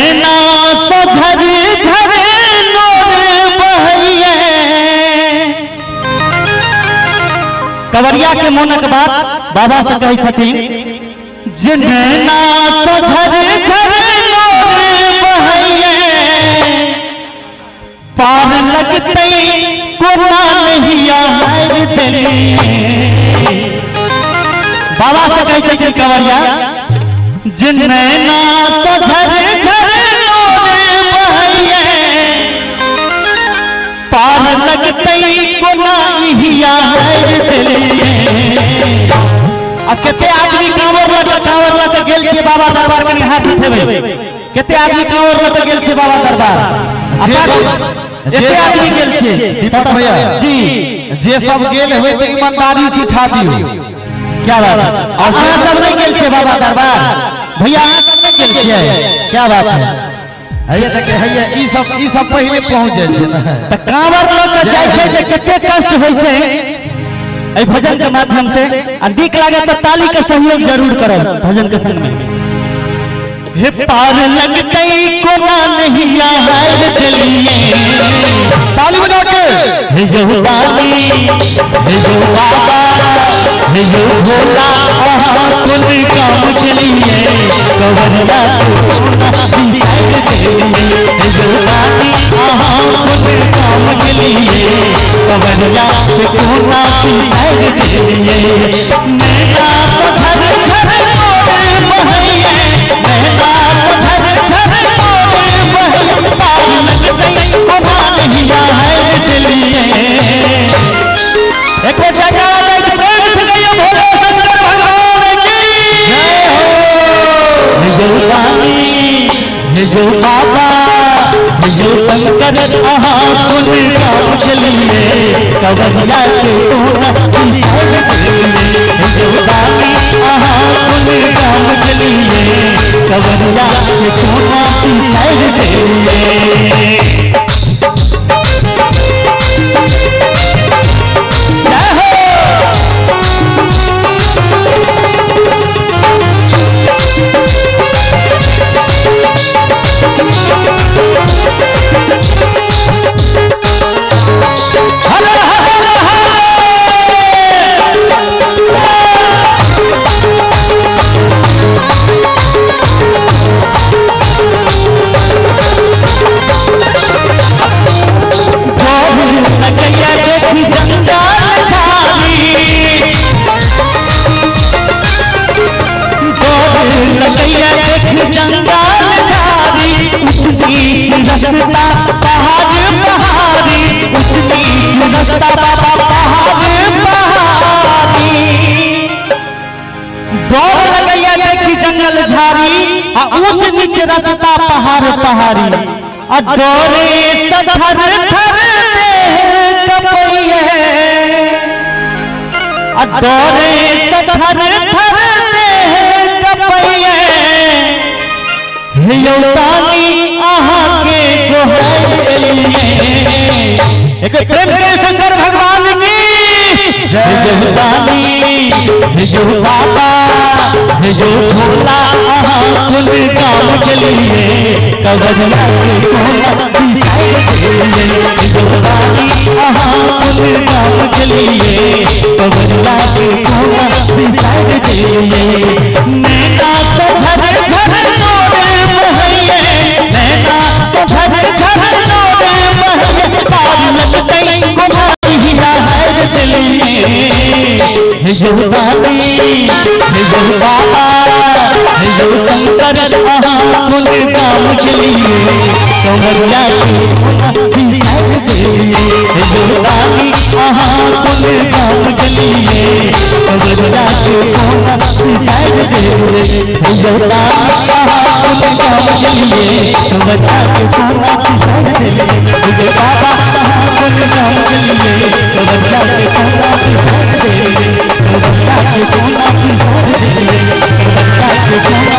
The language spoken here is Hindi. नैना सझर झर नोर बहैये। कवरिया के मोनक बात बाबा से कही छथिन, जे नैना सझर झर नोर बहैये, पार लगते कोना नहिया हर दिन। बाबा से कही छथिन कवरिया, नैना सझर झर नोर बहैये, पार लगते कोना नहिया हर दिन। आ कते आदमी कांवर लग के गेल छे बाबा दरबार, कनी हाथ उठेबे। कते आदमी कांवर लग के गेल छे बाबा दरबार, एते आदमी गेल छे। दीपक भैया जी जे सब गेल होय त ईमानदारी से उठा दियो। क्या बात है, अहाँ सब नहीं गेल छे बाबा दरबार भैया, अहाँ सब नहीं गेल छे। क्या बात है, हइया तक हइया ई सब पहिले पहुंच जाय छे न। त कांवर लग के जाय छे त कते कष्ट होय छे। ए भजन के माध्यम से अधिक लगे तो ताली का सहयोग जरूर करो भजन के संग में। हे पार लगते कोना नहिया हर दिलिए, ताली बजा के। हे यो ताली, हे यो बाबा, हे यो भोला, आहा कुल काम के लिए, कवरिया कोना नहिया दिलिए। हे यो ताली, आहा कुल काम के लिए, कवरिया कोना नहिया। नैना सझर झर नोर बहैये, नैना सझर झर नोर बहैये, पार लगते कोना नहिया हर दिलिए। एक बार जयकार दे जोर से गइयो भोले शंकर भगवान की जय हो। हे जो स्वामी, हे जो बाबा, हे जो शंकर, आहा कुल काम के लिए, कवरिया कोना कवरिया कोना हर दिलिए। रास्ता पहाड़ पहाड़ी, अडोरे सधर थर कपइये, अडोरे सधर थर कपइये। हे यो ताली आहा के गोहर दिलिए, एक प्रेम से शंकर भगवान की जय। हे यो ताली, हे यो बाबा, हे यो भोला, आहा कुल काम के लिए, कवरिया कोना नहिया हर दिलिए। हे जो ताली, आहा कुल काम के लिए, कवरिया कोना नहिया हर दिलिए। नैना सझर झर नोर बहैये, नैना सझर झर नोर बहैये, पार लगते कोना नहिया हर दिलिए। हे जो ताली, हे जो बाबा, हे जो शंकर, आहा कुल काम के लिए, कवरिया कोना नहिया हर दिलिए। हे जो ताली, आहा कुल काम के लिए, कवरिया कोना नहिया हर दिलिए। हे जो ताली, आहा कुल काम के लिए, कवरिया कोना नहिया हर दिलिए। हे जो बाबा, आहा कुल काम के लिए, कवरिया कोना नहिया हर दिलिए। I'm not your type.